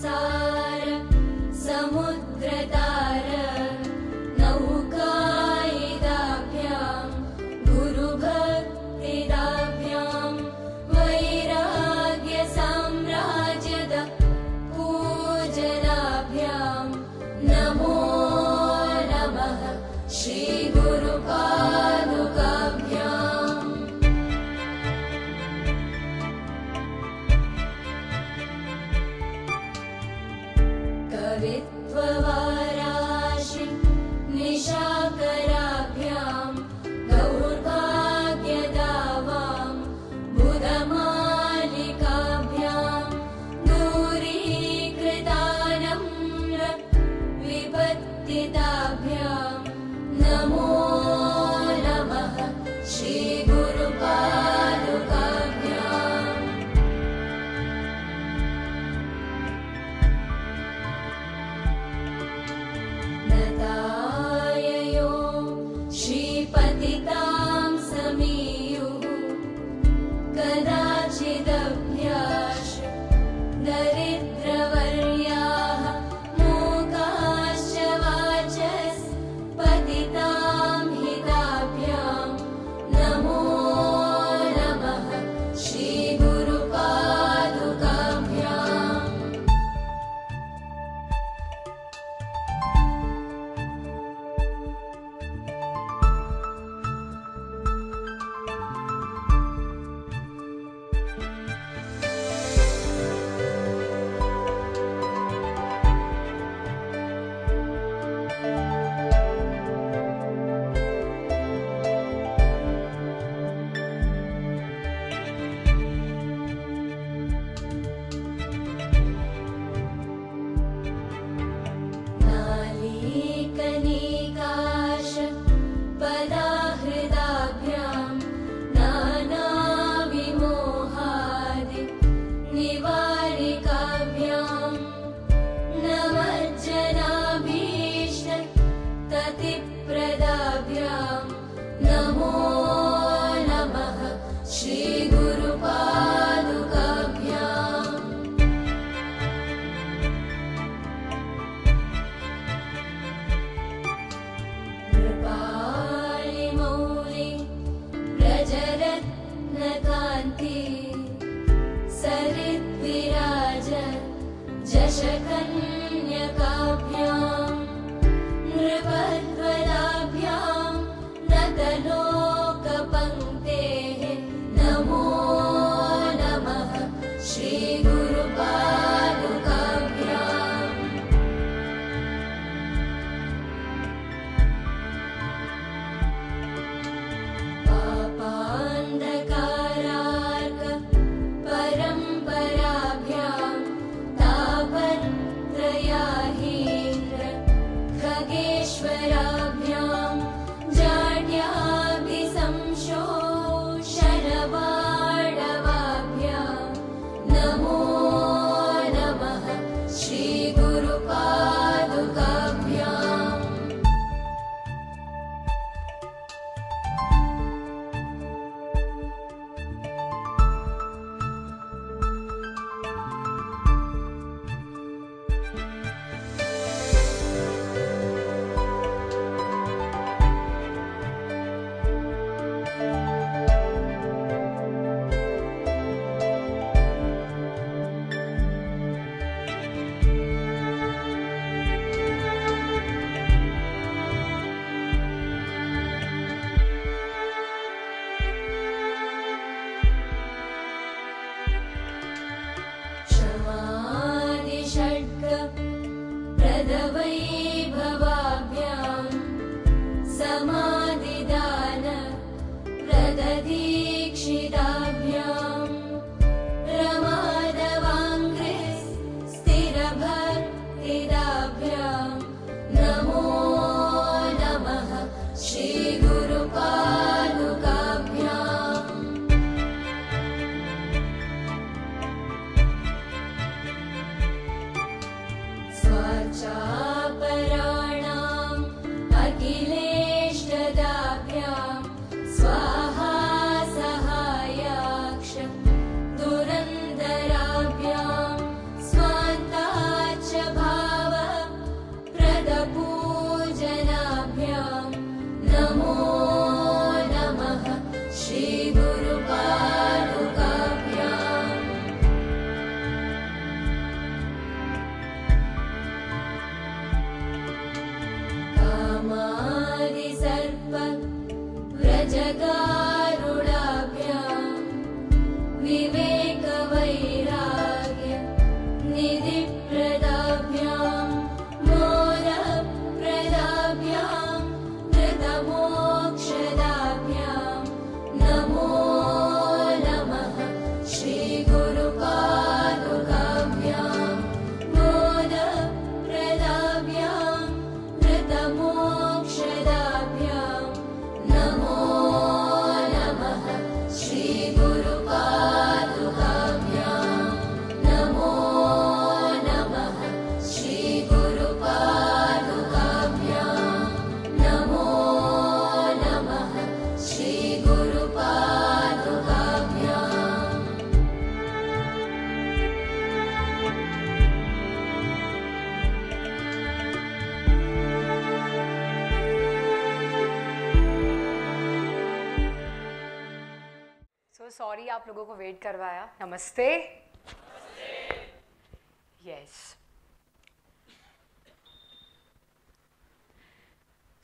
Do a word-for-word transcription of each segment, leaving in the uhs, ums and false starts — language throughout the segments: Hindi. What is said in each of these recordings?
संसार समुद्रतार नौकायदाभ्यां गुरुभक्तिदाभ्यां वैराग्यसाम्राजद पूजनाभ्यां नमो नमः श्रीगुरुपादुकाभ्याम्। कवित्ववाराशि निशाकराभ्यां दौर्भाग्यदावां बुधमालिकाभ्यां दूरीकृतानम्र विपत्तिताभ्यां नमो नमः श्रीगुरुपादुकाभ्याम्। श्रीपतितां समीयुः कदाचिदभ्याश दरिद्रवर्याः मूकाश्च वाचस्पतितां हिताभ्यां नमो नमः श्रीगुरुपादुकाभ्याम्। जशकन्यकाभ्यां नृपद्वदाभ्यां नतलोकपङ्क्तेः नमो नमः श्रीगुरुपादुकाभ्याम्। पापान्धकारार्क परम्पराभ्यां तापत्रयाहीन्द्र खगेश्वराभ्यां जाड्याभिसंशोषणबाणवाभ्यां नमो नमः श्रीगुरुपादुकाभ्याम्। प्रदवैभवाभ्यां समादिदान प्रददीक्षिताभ्यां रमादवाङ्घ्रिस्थिरभक्तिदाभ्यां नमो नमः श्रीगुरुपादुकाभ्याम्। स्वाचापराणाम् अखिलेष्टदाभ्यां स्वाहा सहाय जगारुणाभ्यां विवेक वैराग्य निधि प्रदाभ्यां मोद प्रदाभ्यां कृत मोक्षदाभ्यां नमो नमः श्री गुरु पादुकाभ्यां मोद प्रदाभ्यां कृत मोक्षदाभ्यां नमो नमः श्री गुरु पादुकाभ्यां नमो नमः श्री गुरु पादुकाभ्यां नमो नमः श्री गुरु पादुकाभ्यां सो सॉरी आप लोगों को वेट करवाया. नमस्ते. यस.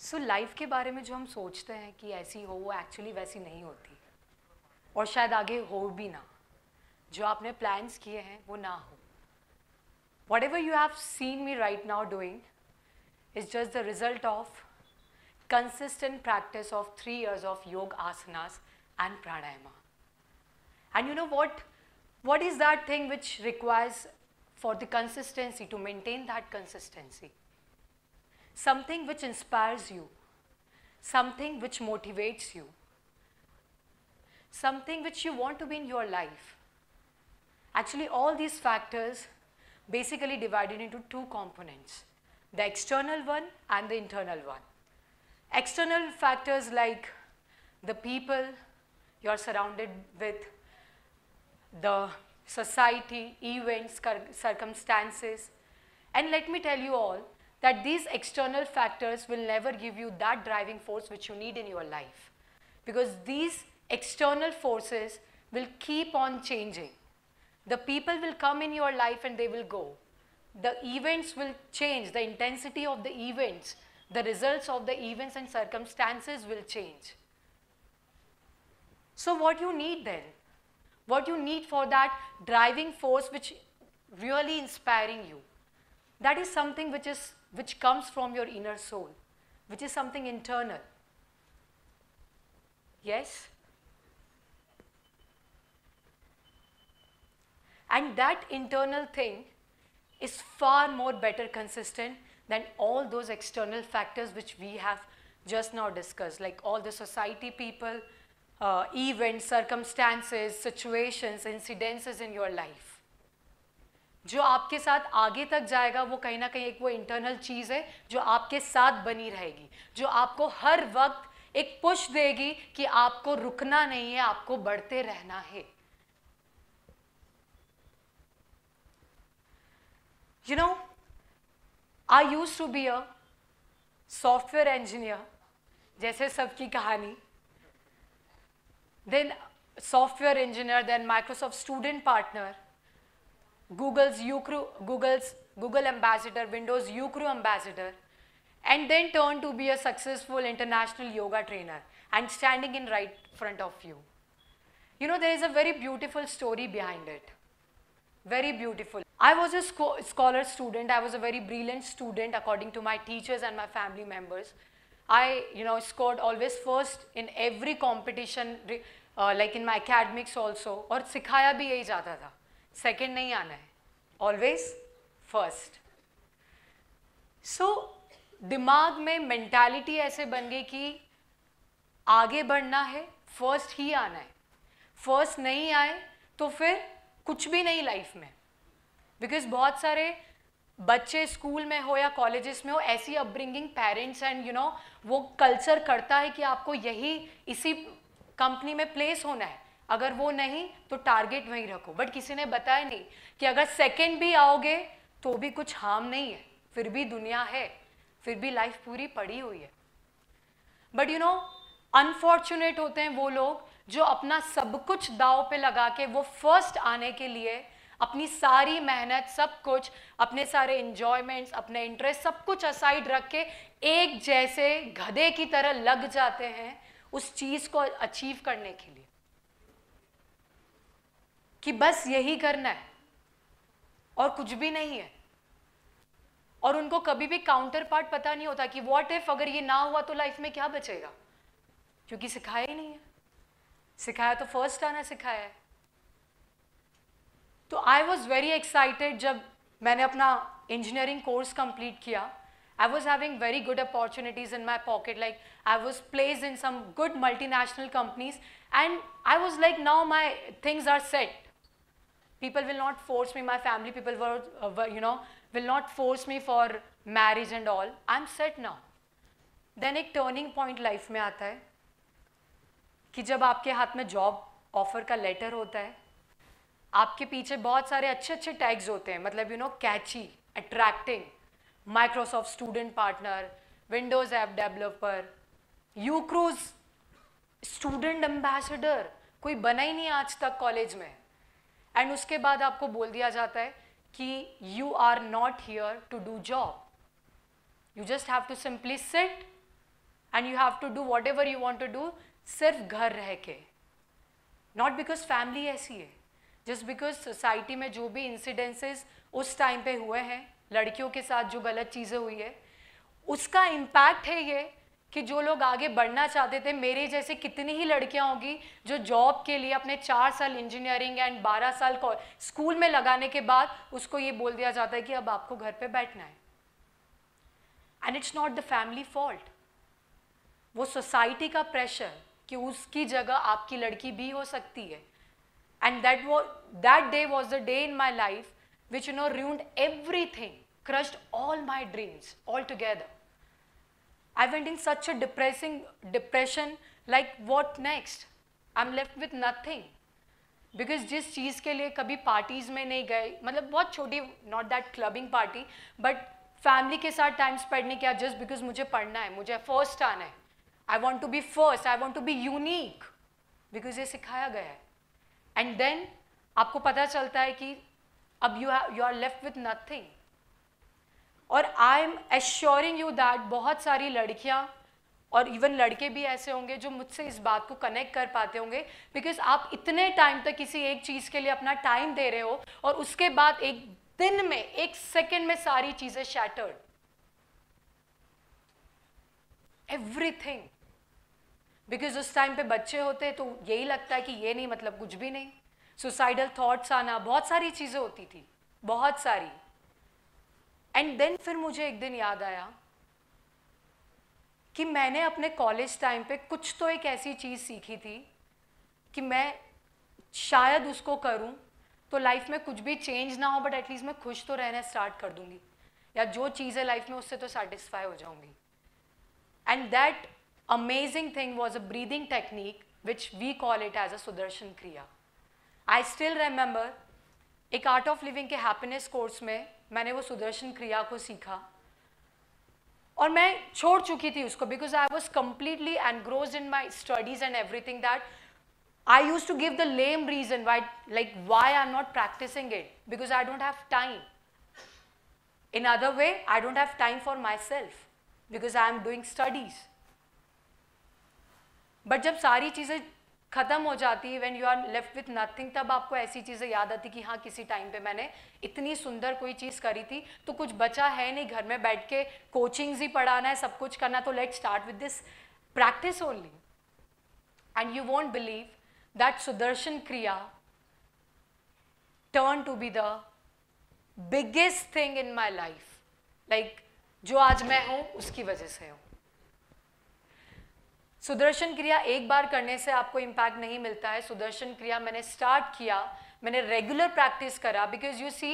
सो लाइफ के बारे में जो हम सोचते हैं कि ऐसी हो, वो एक्चुअली वैसी नहीं होती और शायद आगे हो भी ना. जो आपने प्लान्स किए हैं वो ना हो. Whatever you have seen me right now doing is just the result of consistent practice of three years of योग asanas and pranayama. And you know what what is that thing which requires for the consistency, to maintain that consistency? Something which inspires you, something which motivates you, something which you want to be in your life. Actually all these factors basically divided into two components, the external one and the internal one. External factors like the people you are surrounded with, the society, events, circumstances. And let me tell you all that these external factors will never give you that driving force which you need in your life, because these external forces will keep on changing. The people will come in your life and they will go. The events will change, the intensity of the events, the results of the events and circumstances will change. So what you need then, what you need for that driving force which really inspiring you, that is something which is which comes from your inner soul, which is something internal. Yes. And that internal thing is far more better consistent than all those external factors which we have just now discussed, like all the society, people, Uh, events, circumstances, situations, incidences in your life. जो आपके साथ आगे तक जाएगा वो कहीं ना कहीं एक वो internal चीज़ है जो आपके साथ बनी रहेगी, जो आपको हर वक्त एक पुश देगी कि आपको रुकना नहीं है, आपको बढ़ते रहना है. You know, I used to be a software engineer, जैसे सबकी कहानी. Then software engineer, then Microsoft student partner, Google's U-Crew, Google's Google ambassador, Windows U-Crew ambassador, and then turned to be a successful international yoga trainer and standing in right front of you. You know, there is a very beautiful story behind it. Very beautiful. I was a scholar student. I was a very brilliant student according to my teachers and my family members. I, you know, scored always first in every competition, uh, like in my academics also. और सिखाया भी यही जाता था, second नहीं आना है, always first. So दिमाग में mentality ऐसे बन गई कि आगे बढ़ना है, first ही आना है. First नहीं आए तो फिर कुछ भी नहीं life में, because बहुत सारे बच्चे स्कूल में हो या कॉलेजेस में हो, ऐसी upbringing parents and you know वो कल्चर करता है कि आपको यही इसी कंपनी में प्लेस होना है, अगर वो नहीं तो टारगेट वहीं रखो. बट किसी ने बताया नहीं कि अगर सेकंड भी आओगे तो भी कुछ हार्म नहीं है, फिर भी दुनिया है, फिर भी लाइफ पूरी पड़ी हुई है. बट यू नो अनफॉर्चुनेट होते हैं वो लोग जो अपना सब कुछ दाव पे लगा के वो फर्स्ट आने के लिए अपनी सारी मेहनत, सब कुछ, अपने सारे इंजॉयमेंट्स, अपने इंटरेस्ट सब कुछ असाइड रख के एक जैसे गधे की तरह लग जाते हैं उस चीज को अचीव करने के लिए कि बस यही करना है और कुछ भी नहीं है। और उनको कभी भी काउंटर पार्ट पता नहीं होता कि व्हाट इफ, अगर ये ना हुआ तो लाइफ में क्या बचेगा, क्योंकि सिखाया ही नहीं है। सिखाया तो फर्स्ट आना सिखाया है। तो आई वॉज वेरी एक्साइटेड जब मैंने अपना इंजीनियरिंग कोर्स कंप्लीट किया। I was having very good opportunities in my pocket, like I was placed in some good multinational companies, and I was like, now my things are set. People will not force me. My family people were, uh, were, you know, will not force me for marriage and all. I'm set now. Then एक turning point life में आता है कि जब आपके हाथ में job offer का letter होता है, आपके पीछे बहुत सारे अच्छे-अच्छे tags होते हैं, मतलब you know catchy, attracting. Microsoft student partner, Windows app developer, uCruise student ambassador, कोई बना ही नहीं आज तक कॉलेज में। एंड उसके बाद आपको बोल दिया जाता है कि you are not here to do job. You just have to simply sit and you have to do whatever you want to do, सिर्फ घर रह के। Not because family ऐसी है, just because society में जो भी incidences उस टाइम पे हुए हैं, लड़कियों के साथ जो गलत चीज़ें हुई है, उसका इम्पैक्ट है ये कि जो लोग आगे बढ़ना चाहते थे, मेरे जैसे कितनी ही लड़कियां होंगी जो जॉब के लिए अपने चार साल इंजीनियरिंग एंड बारह साल स्कूल में लगाने के बाद उसको ये बोल दिया जाता है कि अब आपको घर पे बैठना है। And it's not the family fault, वो सोसाइटी का प्रेशर कि उसकी जगह आपकी लड़की भी हो सकती है। एंड दैट वो that day was the day in my life which you know ruined everything, crushed all my dreams altogether. I went in such a depressing depression, like what next? I'm left with nothing because जिस चीज़ के लिए कभी parties में नहीं गए, मतलब बहुत छोटी, not that clubbing party, but family के साथ time spend नहीं किया just because मुझे पढ़ना है, मुझे first आना है, I want to be first, I want to be unique, because ये सिखाया गया है। And then आपको पता चलता है कि अब you you are left with nothing. और I am assuring you that बहुत सारी लड़कियां और इवन लड़के भी ऐसे होंगे जो मुझसे इस बात को कनेक्ट कर पाते होंगे, बिकॉज आप इतने टाइम तक किसी एक चीज़ के लिए अपना टाइम दे रहे हो और उसके बाद एक दिन में, एक सेकेंड में सारी चीज़ें शैटर्ड, एवरीथिंग। बिकॉज उस टाइम पे बच्चे होते तो यही लगता है कि ये नहीं मतलब कुछ भी नहीं, सुसाइडल थॉट्स आना, बहुत सारी चीज़ें होती थी, बहुत सारी। एंड देन फिर मुझे एक दिन याद आया कि मैंने अपने कॉलेज टाइम पे कुछ तो एक ऐसी चीज़ सीखी थी कि मैं शायद उसको करूं तो लाइफ में कुछ भी चेंज ना हो, बट एटलीस्ट मैं खुश तो रहना स्टार्ट कर दूंगी, या जो चीज़ें लाइफ में उससे तो सेटिस्फाई हो जाऊंगी। And that amazing thing was a breathing technique which we call it as a Sudarshan Kriya. I still remember एक आर्ट ऑफ लिविंग के हैप्पीनेस कोर्स में मैंने वो सुदर्शन क्रिया को सीखा और मैं छोड़ चुकी थी उसको, because I was completely engrossed in my studies and everything that I use to give the lame reason why, like why I am not practising it, because I don't have time. In other way I don't have time for my self because I am doing studies. But जब सारी चीज़ें ख़त्म हो जाती है, when you are left with nothing, तब आपको ऐसी चीज़ें याद आती कि हाँ किसी टाइम पे मैंने इतनी सुंदर कोई चीज़ करी थी, तो कुछ बचा है नहीं, घर में बैठ के कोचिंग्स ही पढ़ाना है, सब कुछ करना, तो let's start with this practice only. And you won't believe that Sudarshan Kriya turn to be the biggest thing in my life, like जो आज मैं हूँ उसकी वजह से हूँ। सुदर्शन क्रिया एक बार करने से आपको इम्पैक्ट नहीं मिलता है। सुदर्शन क्रिया मैंने स्टार्ट किया, मैंने रेगुलर प्रैक्टिस करा, because you see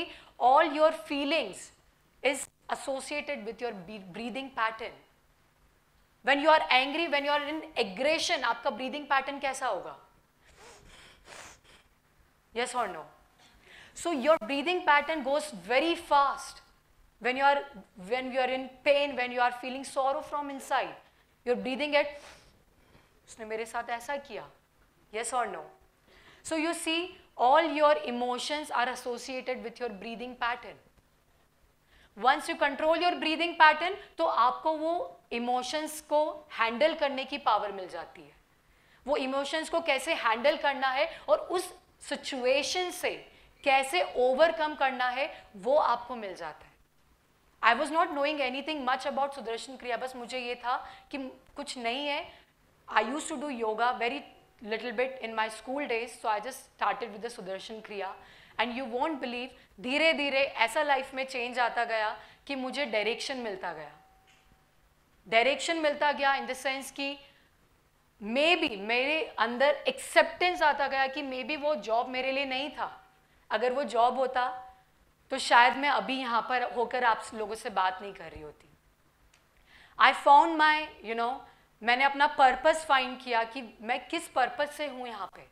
all your feelings is associated with your breathing pattern. When you are angry, when you are in aggression, आपका ब्रीदिंग पैटर्न कैसा होगा? यस और no? So your breathing pattern goes very fast when you are when you are in pain, when you are feeling sorrow from inside, you are breathing at उसने मेरे साथ ऐसा किया, yes or no? So you see, all your emotions are associated with your breathing pattern. Once you control your breathing pattern, तो आपको वो emotions को handle करने की power मिल जाती है। वो इमोशंस को कैसे हैंडल करना है और उस सिचुएशन से कैसे ओवरकम करना है वो आपको मिल जाता है. I was not knowing anything much about Sudarshan Kriya, बस मुझे ये था कि कुछ नहीं है. I use to do yoga very little bit in my school days, so I just started with the Sudarshan Kriya, and you won't believe, धीरे धीरे ऐसा life में change आता गया कि मुझे direction मिलता गया, direction मिलता गया in the sense कि मे बी मेरे अंदर acceptance आता गया कि मे बी वो job मेरे लिए नहीं था. अगर वो job होता तो शायद मैं अभी यहाँ पर होकर आप लोगों से बात नहीं कर रही होती. I found my, you know, मैंने अपना पर्पस फाइंड किया कि मैं किस पर्पस से हूँ यहाँ पे.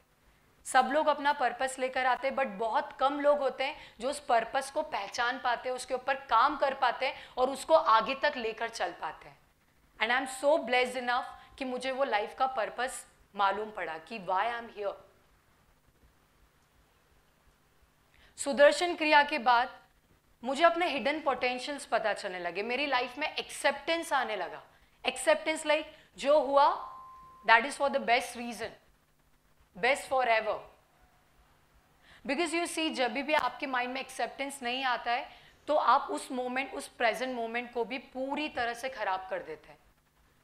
सब लोग अपना पर्पस लेकर आते हैं, बट बहुत कम लोग होते हैं जो उस पर्पस को पहचान पाते हैं, उसके ऊपर काम कर पाते हैं और उसको आगे तक लेकर चल पाते हैं. And I am so blessed enough कि मुझे वो लाइफ का पर्पस मालूम पड़ा कि why I am here. Sudarshan Kriya के बाद मुझे अपने हिडन पोटेंशियल्स पता चलने लगे. मेरी लाइफ में एक्सेप्टेंस आने लगा. एक्सेप्टेंस लाइक like, जो हुआ that is for the best reason, best forever. Because you see, जब भी आपके माइंड में एक्सेप्टेंस नहीं आता है तो आप उस मोमेंट, उस प्रेजेंट मोमेंट को भी पूरी तरह से खराब कर देते हैं.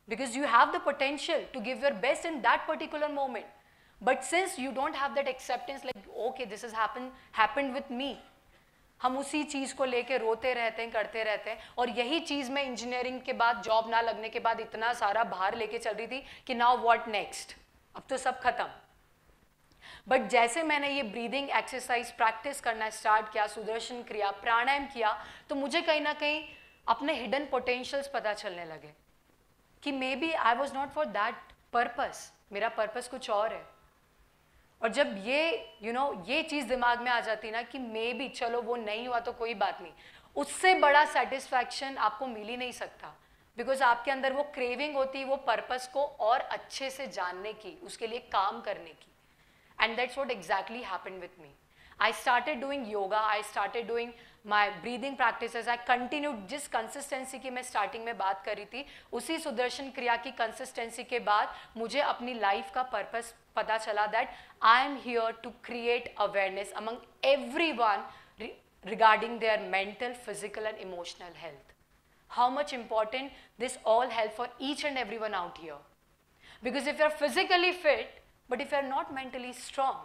Because you have the potential to give your best in that particular moment, but since you don't have that acceptance like okay this is happen happened with me, हम उसी चीज़ को लेके रोते रहते हैं, करते रहते हैं. और यही चीज़ मैं इंजीनियरिंग के बाद, जॉब ना लगने के बाद इतना सारा भार लेके चल रही थी कि नाउ व्हाट नेक्स्ट, अब तो सब खत्म. बट जैसे मैंने ये ब्रीदिंग एक्सरसाइज प्रैक्टिस करना स्टार्ट किया, सुदर्शन क्रिया, प्राणायाम किया, तो मुझे कहीं ना कहीं अपने हिडन पोटेंशियल्स पता चलने लगे कि maybe I was not for that purpose, मेरा पर्पस कुछ और है. और जब ये यू you नो know, ये चीज़ दिमाग में आ जाती ना कि मे बी चलो वो नहीं हुआ तो कोई बात नहीं, उससे बड़ा सेटिस्फैक्शन आपको मिल ही नहीं सकता. बिकॉज आपके अंदर वो क्रेविंग होती है वो पर्पस को और अच्छे से जानने की, उसके लिए काम करने की. And that's what exactly happened with me. I started doing yoga, I started doing my breathing practices, I continue. जिस कंसिस्टेंसी की मैं स्टार्टिंग में बात कर रही थी, उसी सुदर्शन क्रिया की कंसिस्टेंसी के बाद मुझे अपनी लाइफ का पर्पस पता चला that I am here to create awareness among everyone regarding their mental, physical and emotional health. How much important this all help for each and everyone out here. Because if you are physically fit but if you are not mentally strong,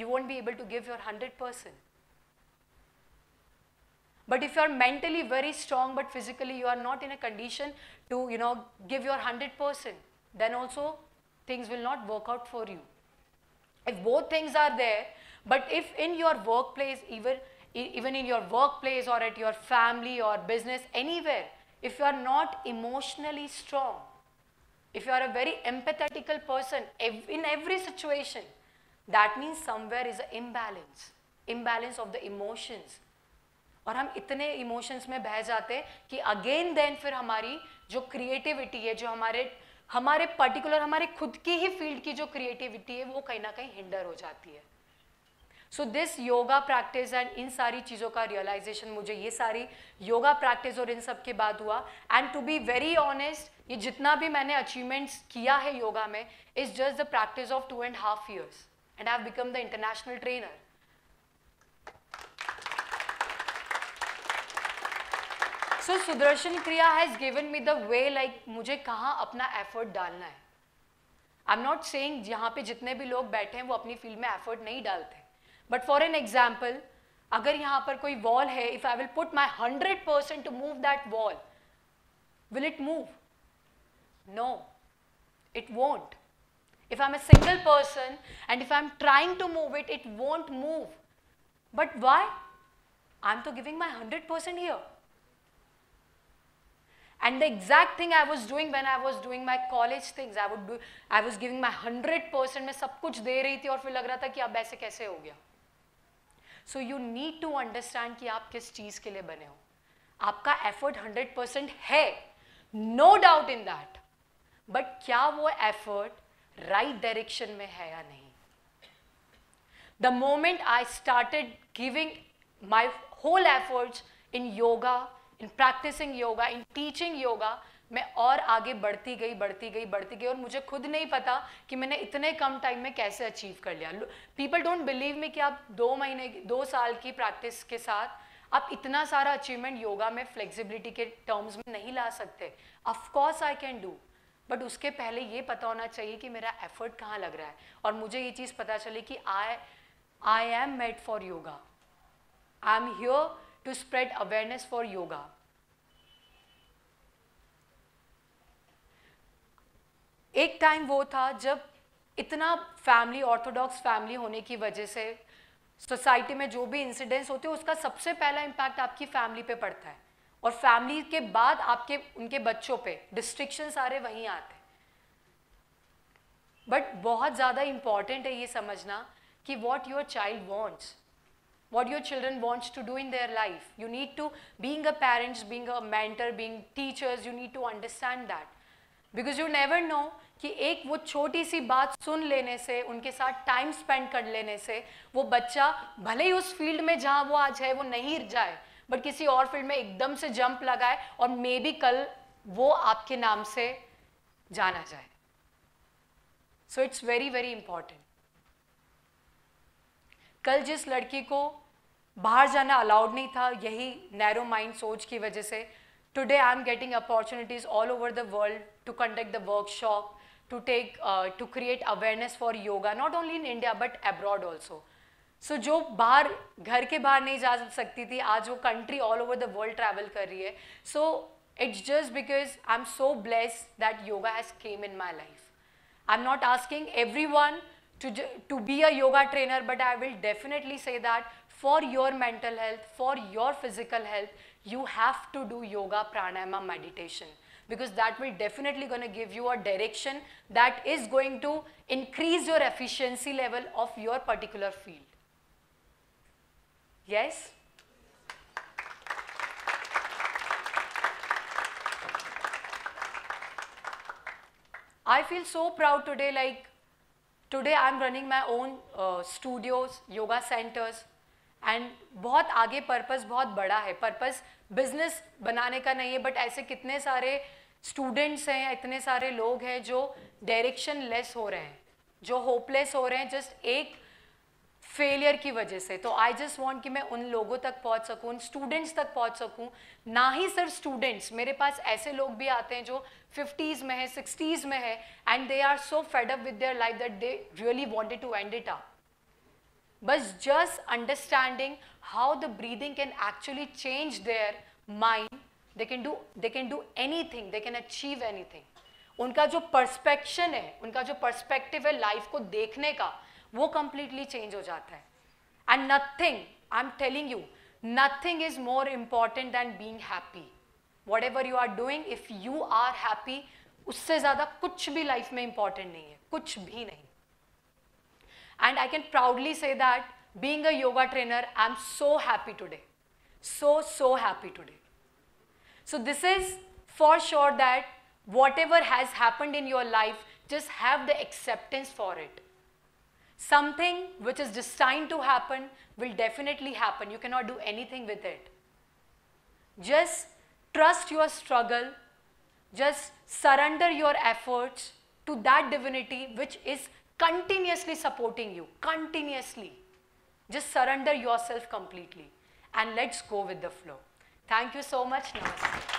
you won't be able to give your hundred percent. But if you are mentally very strong but physically you are not in a condition to, you know, give your hundred percent, then also things will not work out for you. If both things are there, but if in your workplace, even even in your workplace or at your family or business, anywhere, if you are not emotionally strong, if you are a very empathetic person in every situation, that means somewhere is an imbalance, imbalance of the emotions. और हम इतने इमोशंस में बह जाते हैं कि अगेन देन फिर हमारी जो क्रिएटिविटी है, जो हमारे हमारे पर्टिकुलर हमारे खुद की ही फील्ड की जो क्रिएटिविटी है वो कहीं ना कहीं हिंडर हो जाती है. So this yoga practice and इन सारी चीज़ों का रियलाइजेशन मुझे ये सारी योगा प्रैक्टिस और इन सब के बाद हुआ. And to be very honest, ये जितना भी मैंने अचीवमेंट्स किया है योगा में is just the practice of two and half years and I have become the international trainer. So Sudarshan Kriya has given me the way like मुझे कहाँ अपना एफर्ट डालना है. आई एम नॉट सेइंग यहाँ पे जितने भी लोग बैठे हैं वो अपनी फील्ड में एफर्ट नहीं डालते, बट फॉर एन एग्जाम्पल, अगर यहाँ पर कोई वॉल है, if I will put my hundred percent to move that wall, will it move? No, it won't. If I am a single person and if I am trying to move it, it won't move. But why? I am तो giving my hundred percent here. And the exact thing I was doing when I was doing my college things, I would do, I was giving my hundred percent. मैं सब कुछ दे रही थी और फिर लग रहा था कि अब ऐसे कैसे हो गया. So you need to understand कि आप किस चीज़ के लिए बने हो. आपका effort hundred percent है, no doubt in that. But क्या वो effort right direction में है या नहीं? The moment I started giving my whole efforts in yoga, in practicing yoga, in teaching yoga, मैं और आगे बढ़ती गई बढ़ती गई बढ़ती गई और मुझे खुद नहीं पता कि मैंने इतने कम टाइम में कैसे अचीव कर लिया. पीपल डोंट बिलीव मी कि आप दो महीने दो साल की प्रैक्टिस के साथ आप इतना सारा अचीवमेंट योगा में फ्लेक्सिबिलिटी के टर्म्स में नहीं ला सकते. Of course I can do, but उसके पहले ये पता होना चाहिए कि मेरा एफर्ट कहाँ लग रहा है. और मुझे ये चीज़ पता चली कि I I am made for yoga, I am here to spread awareness for yoga. एक टाइम वो था जब इतना फैमिली ऑर्थोडॉक्स फैमिली होने की वजह से सोसाइटी में जो भी इंसिडेंट्स होते हैं उसका सबसे पहला इम्पैक्ट आपकी फैमिली पे पड़ता है और फैमिली के बाद आपके उनके बच्चों पे डिस्ट्रिक्शन सारे वहीं आते हैं. बट बहुत ज़्यादा इम्पॉर्टेंट है ये समझना कि what your child wants, what your children wants to do in their life. You need to being a parents, being a mentor, being teachers, you need to understand that, because you never know कि एक वो छोटी सी बात सुन लेने से, उनके साथ टाइम स्पेंड कर लेने से वो बच्चा भले ही उस फील्ड में जहाँ वो आज है वो नहीं जाए, बट किसी और फील्ड में एकदम से जंप लगाए और मे बी कल वो आपके नाम से जाना जाए. So it's very very important. कल जिस लड़की को बाहर जाना अलाउड नहीं था यही नैरो माइंड सोच की वजह से, today I am getting opportunities all over the world to conduct the workshop, to take to create awareness for yoga, not only in India but abroad also. So so, जो बाहर घर के बाहर नहीं जा सकती थी आज वो country all over the world travel कर रही है. So it's just because I am so blessed that yoga has came in my life. I am not asking every one to to be a yoga trainer, but I will definitely say that for your mental health, for your physical health, you have to do yoga, pranayama, meditation, because that will definitely going to give you a direction that is going to increase your efficiency level of your particular field. Yes? I feel so proud today, like today I am running my own uh, studios, yoga centers. And बहुत आगे पर्पस बहुत बड़ा है. पर्पस बिजनेस बनाने का नहीं है, बट ऐसे कितने सारे स्टूडेंट्स हैं, इतने सारे लोग हैं जो डायरेक्शन लेस हो रहे हैं, जो होपलेस हो रहे हैं जस्ट एक फेलियर की वजह से. तो आई जस्ट वांट कि मैं उन लोगों तक पहुंच सकूं, उन स्टूडेंट्स तक पहुंच सकूं. ना ही सिर्फ स्टूडेंट्स, मेरे पास ऐसे लोग भी आते हैं जो फिफ्टीज़ में है, सिक्सटीज़ में है, and they are so fed up with their life that they really wanted to end it up. But just understanding how the breathing can actually change their mind, they can do, they can do anything, they can achieve anything. उनका जो perception है, उनका जो perspective है life को देखने का, वो completely change हो जाता है. And nothing, I'm telling you, nothing is more important than being happy. Whatever you are doing, if you are happy, उससे ज़्यादा कुछ भी life में important नहीं है, कुछ भी नहीं. And I can proudly say that being a yoga trainer, I'm so happy today, so so happy today. So this is for sure that whatever has happened in your life, just have the acceptance for it. Something which is destined to happen will definitely happen. You cannot do anything with it. Just trust your struggle. Just surrender your efforts to that divinity which is continuously supporting you, continuously. Just surrender yourself completely and let's go with the flow. Thank you so much. Namaste.